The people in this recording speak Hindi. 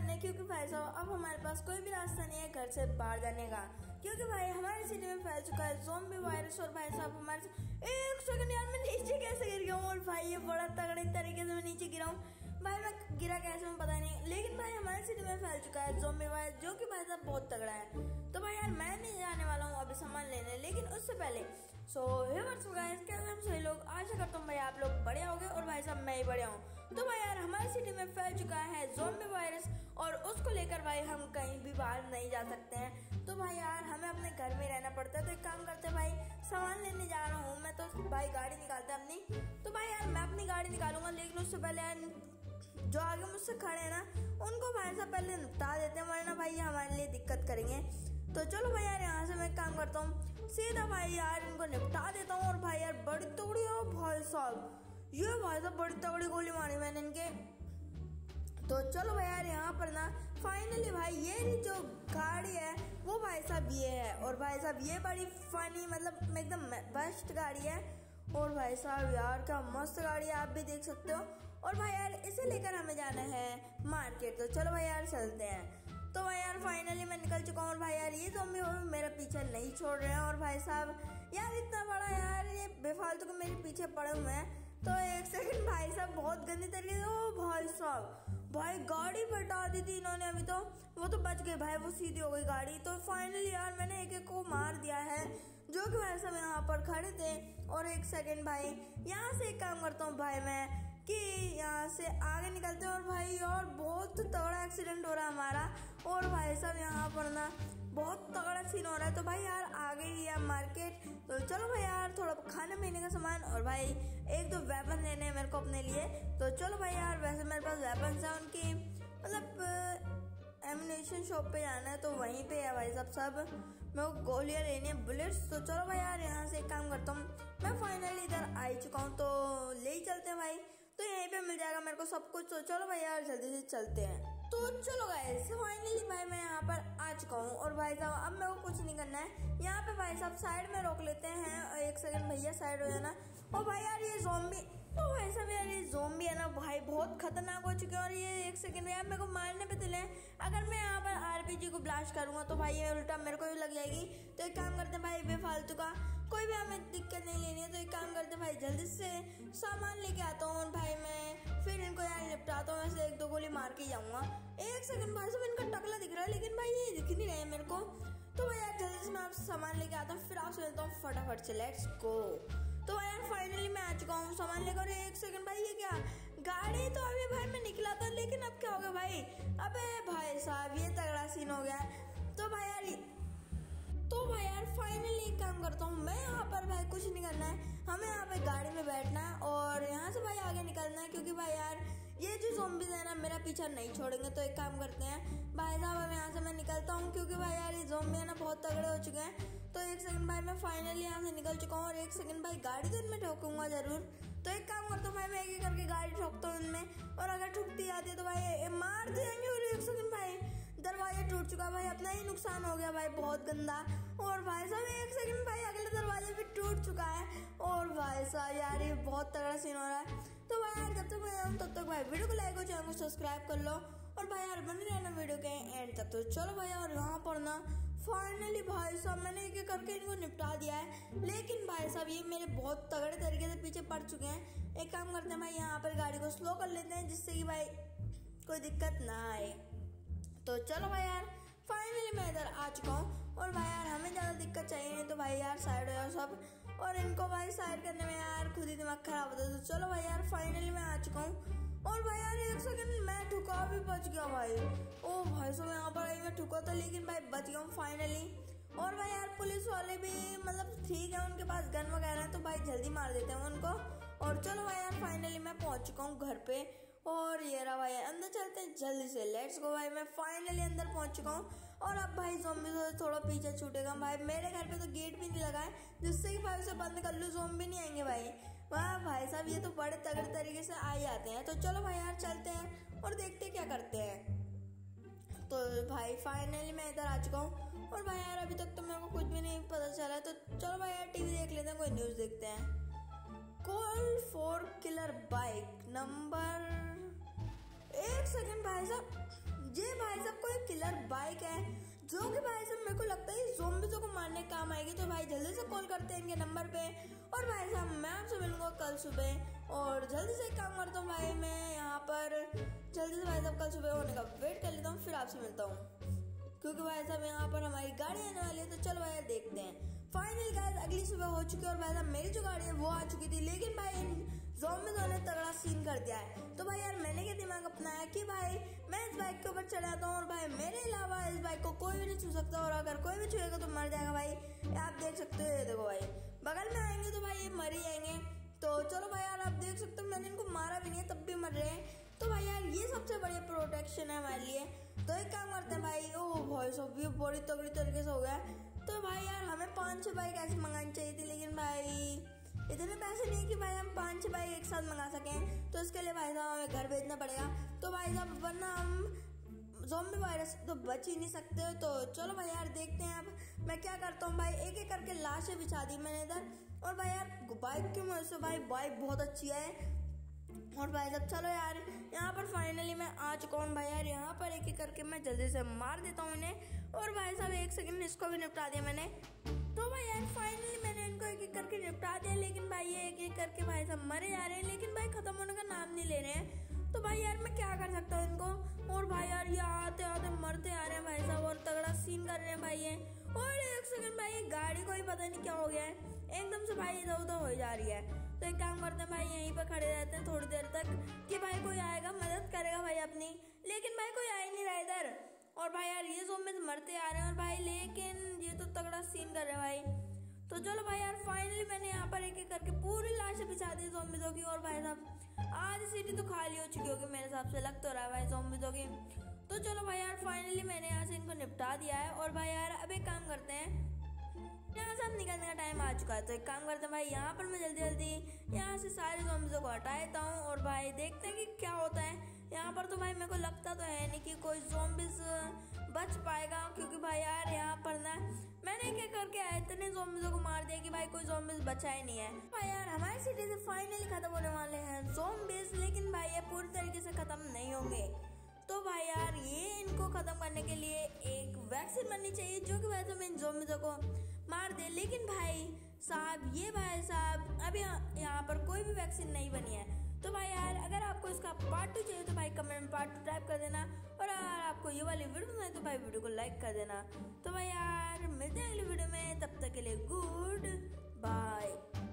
करने, क्योंकि भाई साहब अब हमारे पास कोई भी रास्ता नहीं है घर से बाहर जाने का, क्योंकि भाई हमारी सिटी में फैल चुका है ज़ॉम्बी वायरस। और भाई साहब हमारे एक सेकंड यार मैं नीचे कैसे गिर गया हूँ, और भाई ये बड़ा तगड़े तरीके से मैं नीचे गिरा हूँ। भाई मैं गिरा कैसे मैं पता नहीं, लेकिन भाई हमारे सिटी में फैल चुका है ज़ॉम्बी वायरस जो कि भाई साहब बहुत तगड़ा है। तो भाई यार मैं नहीं जाने वाला हूँ अभी सामान लेने, लेकिन उससे पहले सो व्यूअर्स गाइस कैसे हम सभी लोग, आशा करता हूँ भाई आप लोग बढ़िया होंगे और भाई साहब मैं ही बढ़िया हूँ। तो भाई यार हमारी सिटी में फैल चुका है ज़ॉम्बी वायरस और उसको लेकर भाई हम कहीं भी बाहर नहीं जा सकते हैं। तो भाई यार हमें अपने घर में रहना पड़ता है। तो एक काम करते हैं भाई, सामान लेने जा रहा हूँ मैं, तो भाई गाड़ी निकालते हैं अपनी। तो भाई यार मैं अपनी गाड़ी निकालूंगा, लेकिन उससे पहले यार जो आगे मुझसे खड़े हैं ना उनको भाई साहब पहले निपटा देते हैं, वरना भाई हमारे लिए दिक्कत करेंगे। तो चलो भाई यार यहाँ से मैं काम करता हूँ, सीधा भाई यार इनको निपटा देता हूँ। और भाई यार बड़ी तगड़ी हो भाई साहब, ये भाई साहब बड़ी तगड़ी गोली मारी मैंने इनके। तो चलो भाई यार यहाँ पर ना फाइनली भाई ये जो गाड़ी है वो भाई साहब ये है, और भाई साहब ये बड़ी फनी मतलब एकदम बेस्ट गाड़ी है। और भाई साहब यार क्या मस्त गाड़ी है, आप भी देख सकते हो। और भाई यार इसे लेकर हमें जाना है मार्केट, तो चलो भाई यार चलते हैं। तो भाई यार फाइनली मैं निकल चुका हूँ, और भाई यार ये ज़ॉम्बी मेरा पीछा नहीं छोड़ रहे हैं। और भाई साहब यार इतना बड़ा यार ये बेफालतू के मेरे पीछे पड़े हुए हैं। तो एक सेकंड भाई साहब बहुत गंदी तरीके से, ओ भाई साहब भाई गाड़ी फटा दी थी इन्होंने अभी, तो वो तो बच गई भाई, वो सीधी हो गई गाड़ी। तो फाइनली यार मैंने एक एक को मार दिया है जो कि भाई साहब यहाँ पर खड़े थे। और एक सेकंड भाई यहाँ से एक काम करता हूँ भाई मैं कि यहाँ से आगे निकलते हैं। और भाई और बहुत तगड़ा एक्सीडेंट हो रहा है हमारा, और भाई साहब यहाँ पर ना बहुत तगड़ा सीन हो रहा है। तो भाई यार आगे ही है मार्केट, तो चलो भाई यार थोड़ा खाने पीने का सामान और भाई एक दो वेपन लेने हैं मेरे को अपने लिए। तो चलो भाई यार वैसे मेरे पास वेपन है उनकी मतलब एमिनेशन शॉप पे जाना है, तो वहीं पे है भाई साहब सब मेरे को गोलियाँ लेनी है, बुलेट्स। तो चलो भाई यार यहाँ से एक काम करता हूँ मैं, फाइनली इधर आ चुका हूँ, तो ले ही चलते हैं भाई। तो यहीं पे मिल जाएगा मेरे को सब कुछ। तो चलो भाई यार जल्दी से चलते हैं। तो चलो गाइस फाइनली भाई मैं यहाँ पर आ चुका हूँ, और भाई साहब अब मेरे को कुछ नहीं करना है। यहाँ पे भाई साहब साइड में रोक लेते हैं, और एक सेकंड भैया साइड हो जाना। और भाई यार ये ज़ॉम्बी, तो भाई साहब यार ये ज़ॉम्बी है ना भाई बहुत खतरनाक हो चुके हैं। और ये एक सेकंड यार मेरे को मारने पे तुले, अगर मैं यहाँ पर आरपीजी को ब्लास्ट करूँगा तो भाई ये उल्टा मेरे को ही लग जाएगी। तो एक काम करते हैं भाई बेफालतू का कोई भी हमें दिक्कत नहीं लेनी है। तो एक काम करते हैं भाई जल्दी से सामान लेके आता हूँ, और भाई मैं फिर इनको यार निपटाता हूँ, ऐसे एक दो गोली मार के जाऊँगा। एक सेकंड भाई साहब इनका टकला दिख रहा है, लेकिन भाई ये दिख नहीं रहा है मेरे को। तो भाई यार जल्दी से मैं आप सामान लेके आता हूँ, फिर आपसे मिलता हूँ फटाफट से, लेट्स गो। तो भाई यार फाइनली मैं आ चुका हूँ सामान लेकर। एक सेकंड भाई ये क्या गाड़ी, तो अभी भाई मैं निकला था, लेकिन अब क्या हो गया भाई, अबे भाई साहब ये तगड़ा सीन हो गया। तो भाई यार फाइनली एक काम करता हूँ मैं, यहाँ पर भाई कुछ नहीं करना है, हमें यहाँ पे गाड़ी में बैठना है और यहाँ से भाई आगे निकलना है, क्योंकि भाई यार ये जो ज़ॉम्बीज़ है ना मेरा पीछा नहीं छोड़ेंगे। तो एक काम करते हैं भाई साहब अब यहाँ से मैं निकलता हूँ, क्योंकि भाई यार ये ज़ॉम्बी है ना बहुत तगड़े हो चुके हैं। तो एक सेकंड भाई मैं फाइनली यहाँ से निकल चुका हूँ, और एक सेकंड भाई गाड़ी तो इनमें ठोकूंगा जरूर। तो एक काम करता हूँ भाई मैं एक एक करके गाड़ी ठोकता हूँ इनमें, और अगर ठुकती आती है तो भाई मार देंगे। और एक सेकंड भाई दरवाजा टूट चुका है भाई, अपना ही नुकसान हो गया भाई बहुत गंदा। और भाई साहब एक सेकंड भाई अगला दरवाजा भी टूट चुका है, और भाई साहब यार ये बहुत तगड़ा सीन हो रहा है। तो भाई यार जब तक मैं आऊँ तब तक भाई वीडियो को लाइक और चैनल को सब्सक्राइब कर लो, और भाई यार बने रहना वीडियो के एंड तक। तो चलो भाई और यहाँ पर ना फाइनली भाई साहब मैंने एक एक करके इनको निपटा दिया है, लेकिन भाई साहब ये मेरे बहुत तगड़े तरीके से पीछे पड़ चुके हैं। एक काम करते हैं भाई यहाँ पर गाड़ी को स्लो कर लेते हैं, जिससे कि भाई कोई दिक्कत ना आए। तो चलो भाई यार फाइनली मैं इधर आ चुका हूँ, और भाई यार हमें ज़्यादा दिक्कत चाहिए नहीं, तो भाई यार साइड हो जाओ सब। और इनको भाई साइड करने में यार खुद ही दिमाग खराब होता है। तो चलो भाई यार फाइनली मैं आ चुका हूँ, और भाई यार एक सेकंड मैं ठुका भी बच गया भाई। ओ भाई साहब यहाँ पर मैं ठुका था, लेकिन भाई बच गया हूँ फाइनली। और भाई यार पुलिस वाले भी मतलब ठीक है, उनके पास गन वगैरह, तो भाई जल्दी मार देते हैं उनको। और चलो भाई यार फाइनली मैं पहुँच चुका हूँ घर पे, और ये रहा भाई अंदर चलते हैं जल्दी से, लेट्स गो। भाई मैं फाइनली अंदर पहुंच चुका हूँ, और अब भाई ज़ॉम्बी से थोड़ा पीछा छूटेगा। भाई मेरे घर पे तो गेट भी नहीं लगा है, जिससे कि भाई उसे बंद कर लूँ, ज़ॉम्बी नहीं आएंगे भाई। वाह भाई साहब ये तो बड़े तगड़े तरीके से आ जाते हैं। तो चलो भाई यार चलते हैं और देखते क्या करते हैं। तो भाई फाइनली मैं इधर आ चुका हूँ, और भाई यार अभी तक तो मेरे को कुछ भी नहीं पता चला है। तो चलो भाई यार टीवी देख लेते हैं, कोई न्यूज़ देखते हैं। Call for killer bike number, एक सेकंड भाई साहब ये भाई साहब कोई किलर बाइक है जो कि भाई साहब मेरे को लगता है ज़ोंबीज़ों को मारने काम आएगी। तो भाई जल्दी से कॉल करते हैं इनके नंबर पे। और भाई साहब मैं आपसे मिलूंगा कल सुबह, और जल्दी से काम करता हूँ भाई मैं यहाँ पर, जल्दी से भाई साहब कल सुबह होने का वेट कर लेता हूँ, फिर आपसे मिलता हूँ, क्योंकि भाई साहब यहाँ पर हमारी गाड़ी आने वाली है। तो चलो भाई देखते हैं। फाइनली गाइस अगली सुबह हो चुकी है और भाई साहब मेरी जो गाड़ी है वो आ चुकी थी, लेकिन भाई इन ज़ोंबीज़ों ने तगड़ा सीन कर दिया है। तो भाई यार मैंने क्या दिमाग अपनाया कि भाई मैं इस बाइक के ऊपर चढ़ाता हूँ और भाई मेरे अलावा इस बाइक को कोई भी नहीं छू सकता, और अगर कोई भी छुएगा तो मर जाएगा। भाई आप देख सकते हो, ये देखो भाई बगल में आएंगे तो भाई ये मर ही आएंगे। तो चलो भाई यार आप देख सकते हो मैंने इनको मारा भी नहीं है तब भी मर रहे हैं। तो भाई यार ये सबसे बढ़िया प्रोटेक्शन है हमारे लिए। तो एक काम करते हैं भाई, ओह भाई सब भी बड़ी तगड़ी तरीके से हो गया। तो भाई यार हमें 5-6 बाइक ऐसे मंगानी चाहिए थी, लेकिन भाई इतने पैसे नहीं कि भाई हम 5-6 बाइक एक साथ मंगा सकें। तो इसके लिए भाई साहब हमें घर भेजना पड़ेगा। तो भाई साहब वरना हम ज़ोंबी वायरस तो बच ही नहीं सकते। तो चलो भाई यार देखते हैं अब मैं क्या करता हूँ। भाई एक एक करके लाशें बिछा दी मैंने इधर। और भाई यार बाइक क्यों मुझसे, भाई बाइक बहुत अच्छी है। और भाई साहब चलो यार यहाँ पर फाइनली मैं आ चुका हूँ। भाई यार यहाँ पर एक एक करके मैं जल्दी से मार देता हूँ इन्हें। और भाई साहब एक सेकंड में इसको भी निपटा दिया मैंने। तो भाई यार फाइनली मैंने इनको एक एक करके निपटा दिया, लेकिन भाई ये एक एक करके भाई साहब मरे जा रहे हैं, लेकिन भाई खत्म होने का नाम नहीं ले रहे हैं। तो भाई यार मैं क्या कर सकता हूँ इनको। और भाई यार ये आते आते मरते आ रहे हैं भाई साहब, और तगड़ा सीन कर रहे हैं भाई ये। और एक सेकंड भाई ये गाड़ी को ही पता नहीं क्या हो गया है, एकदम से भाई इधर उधर हो जा रही है। तो एक काम करते हैं भाई यहीं पर खड़े रहते हैं थोड़ी देर तक कि भाई कोई आएगा मदद करेगा भाई अपनी, लेकिन भाई कोई आ ही नहीं रहा इधर। और भाई यार ये ज़ोंबी मरते आ रहे हैं और भाई लेकिन ये तो तगड़ा सीन कर रहे हैं भाई। तो चलो भाई यार फाइनली मैंने यहाँ पर एक एक करके पूरी लाशें बिछा दी ज़ोंबीज़ों की। और भाई साहब आधी सीटी तो खाली हो चुकी होगी मेरे हिसाब से, लग तो रहा है भाई ज़ोंबीज़ों की। तो चलो भाई यार फाइनली मैंने यहाँ से इनको निपटा दिया है। और भाई यार अब एक काम करते हैं, यहाँ से हम निकलने का टाइम आ चुका है। तो एक काम करते हैं भाई यहाँ पर मैं जल्दी जल्दी यहाँ से सारे ज़ोंबीज़ों को हटा देता हूँ। और भाई देखते हैं कि क्या होता है यहाँ पर। तो भाई मेरे को लगता तो है नहीं कि कोई ज़ोंबीज़ बच पाएगा, क्योंकि भाई यार यहाँ पर ना मैंने क्या करके इतने ज़ोंबीज़ों को मार दिया कि भाई कोई ज़ोंबीज़ बचा ही नहीं है। भाई यार हमारी सिटी से फाइनली खत्म होने वाले हैं ज़ोंबीज़, लेकिन भाई ये पूरी तरीके से खत्म नहीं होंगे। तो भाई यार ये इनको खत्म करने के लिए एक वैक्सीन बननी चाहिए जो कि भाई साहब इन ज़ोंबीज़ों को मार दे, लेकिन भाई साहब ये भाई साहब अभी यहाँ पर कोई भी वैक्सीन नहीं बनी है। तो भाई यार अगर आपको इसका पार्ट 2 चाहिए तो भाई कमेंट में पार्ट 2 टाइप कर देना, और अगर आपको ये वाली वीडियो बनाए तो भाई वीडियो को लाइक कर देना। तो भाई यार मिलते हैं अगली वीडियो में, तब तक के लिए गुड बाय।